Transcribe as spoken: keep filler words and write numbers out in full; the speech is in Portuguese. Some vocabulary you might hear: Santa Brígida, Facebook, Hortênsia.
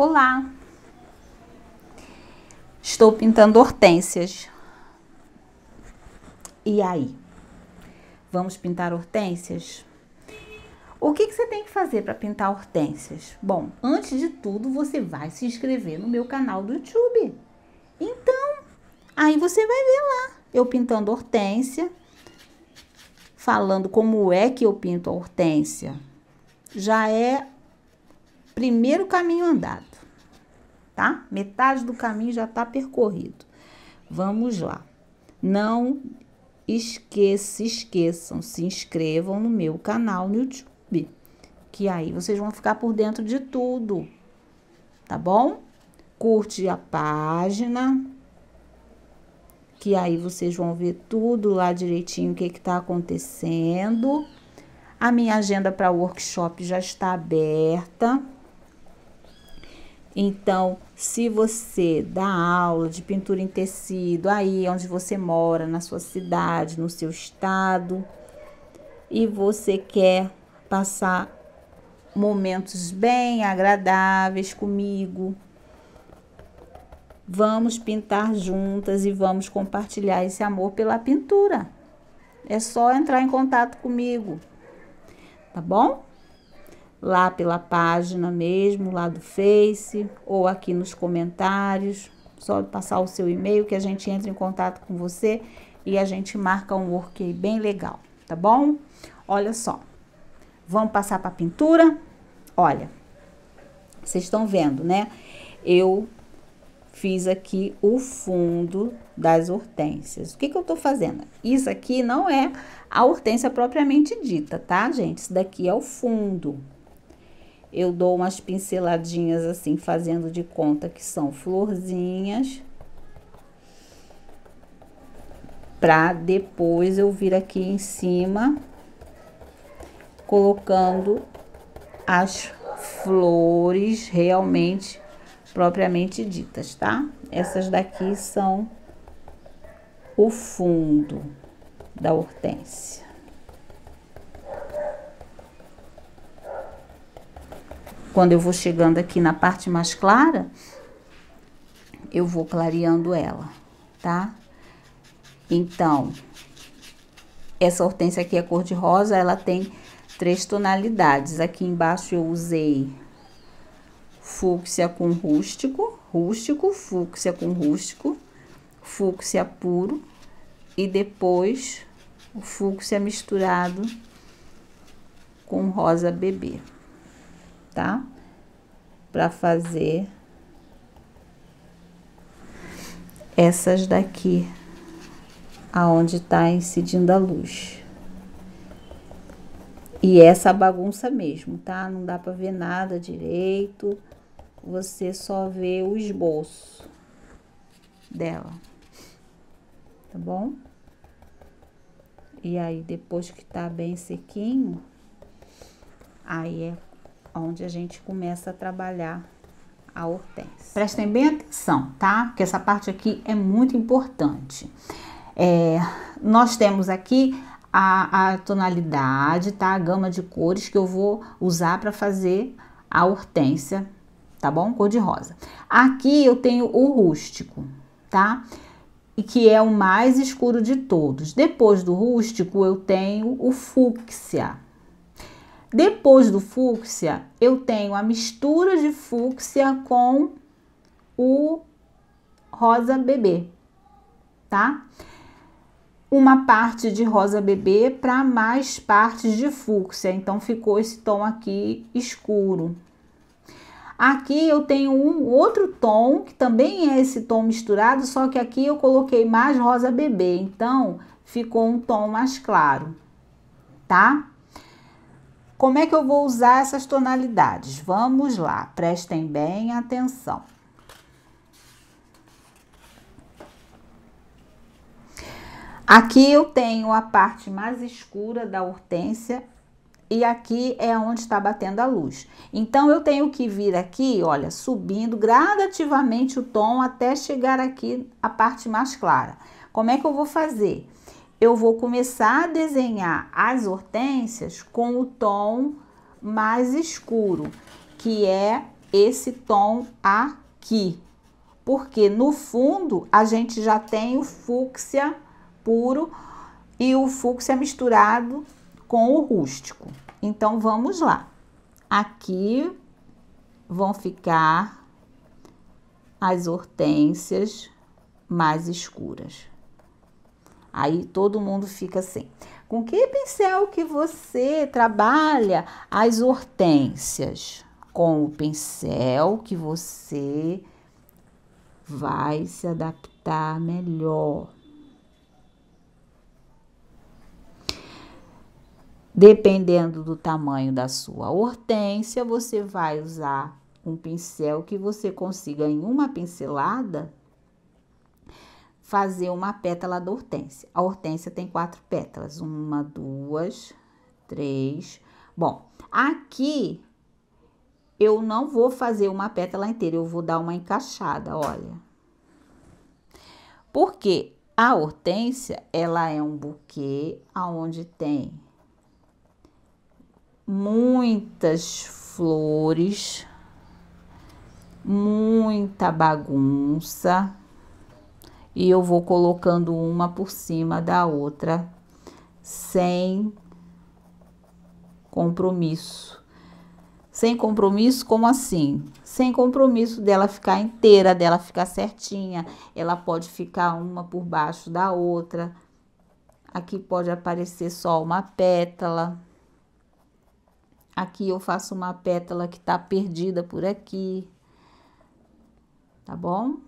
Olá! Estou pintando hortênsias. E aí? Vamos pintar hortênsias? O que que você tem que fazer para pintar hortênsias? Bom, antes de tudo, você vai se inscrever no meu canal do YouTube. Então, aí você vai ver lá, eu pintando hortênsia, falando como é que eu pinto a hortênsia. Já é primeiro caminho andado, tá? Metade do caminho já tá percorrido. Vamos lá. Não esqueça, esqueçam, se inscrevam no meu canal no YouTube, que aí vocês vão ficar por dentro de tudo, tá bom? Curte a página, que aí vocês vão ver tudo lá direitinho, o que que tá acontecendo. A minha agenda para o workshop já está aberta. Então, se você dá aula de pintura em tecido, aí onde você mora, na sua cidade, no seu estado, e você quer passar momentos bem agradáveis comigo, vamos pintar juntas e vamos compartilhar esse amor pela pintura. É só entrar em contato comigo, tá bom? Lá pela página mesmo, lá do Face, ou aqui nos comentários, só passar o seu e-mail que a gente entra em contato com você e a gente marca um work bem legal, tá bom? Olha só, vamos passar para a pintura? Olha, vocês estão vendo, né? Eu fiz aqui o fundo das hortênsias. O que que eu tô fazendo? Isso aqui não é a hortênsia propriamente dita, tá, gente? Isso daqui é o fundo. Eu dou umas pinceladinhas assim, fazendo de conta que são florzinhas, pra depois eu vir aqui em cima, colocando as flores realmente propriamente ditas, tá? Essas daqui são o fundo da hortênsia. Quando eu vou chegando aqui na parte mais clara, eu vou clareando ela, tá? Então, essa hortênsia aqui é cor de rosa, ela tem três tonalidades. Aqui embaixo eu usei fúcsia com rústico, rústico, fúcsia com rústico, fúcsia puro e depois o fúcsia misturado com rosa bebê. Tá? Para fazer essas daqui, aonde tá incidindo a luz. E essa bagunça mesmo, tá? Não dá para ver nada direito, você só vê o esboço dela, tá bom? E aí, depois que tá bem sequinho, aí é onde a gente começa a trabalhar a hortênsia. Prestem bem atenção, tá? Porque essa parte aqui é muito importante. É, nós temos aqui a, a tonalidade, tá? A gama de cores que eu vou usar para fazer a hortênsia, tá bom? Cor de rosa. Aqui eu tenho o rústico, tá? E que é o mais escuro de todos. Depois do rústico eu tenho o fúcsia. Depois do fúcsia, eu tenho a mistura de fúcsia com o rosa bebê, tá? Uma parte de rosa bebê para mais partes de fúcsia, então ficou esse tom aqui escuro. Aqui eu tenho um outro tom, que também é esse tom misturado, só que aqui eu coloquei mais rosa bebê, então ficou um tom mais claro, tá? Como é que eu vou usar essas tonalidades? Vamos lá, prestem bem atenção. Aqui eu tenho a parte mais escura da hortênsia e aqui é onde está batendo a luz. Então, eu tenho que vir aqui, olha, subindo gradativamente o tom até chegar aqui a parte mais clara. Como é que eu vou fazer? Eu vou começar a desenhar as hortênsias com o tom mais escuro, que é esse tom aqui, porque no fundo a gente já tem o fúcsia puro e o fúcsia misturado com o rústico. Então, vamos lá. Aqui vão ficar as hortênsias mais escuras. Aí todo mundo fica assim: com que pincel que você trabalha as hortênsias? Com o pincel que você vai se adaptar melhor. Dependendo do tamanho da sua hortênsia, você vai usar um pincel que você consiga, em uma pincelada, fazer uma pétala da hortênsia. A hortênsia tem quatro pétalas. Uma, duas, três. Bom, aqui eu não vou fazer uma pétala inteira, eu vou dar uma encaixada, olha. Porque a hortênsia, ela é um buquê aonde tem muitas flores, muita bagunça, e eu vou colocando uma por cima da outra, sem compromisso. Sem compromisso, como assim? Sem compromisso dela ficar inteira, dela ficar certinha. Ela pode ficar uma por baixo da outra. Aqui pode aparecer só uma pétala. Aqui eu faço uma pétala que tá perdida por aqui, tá bom?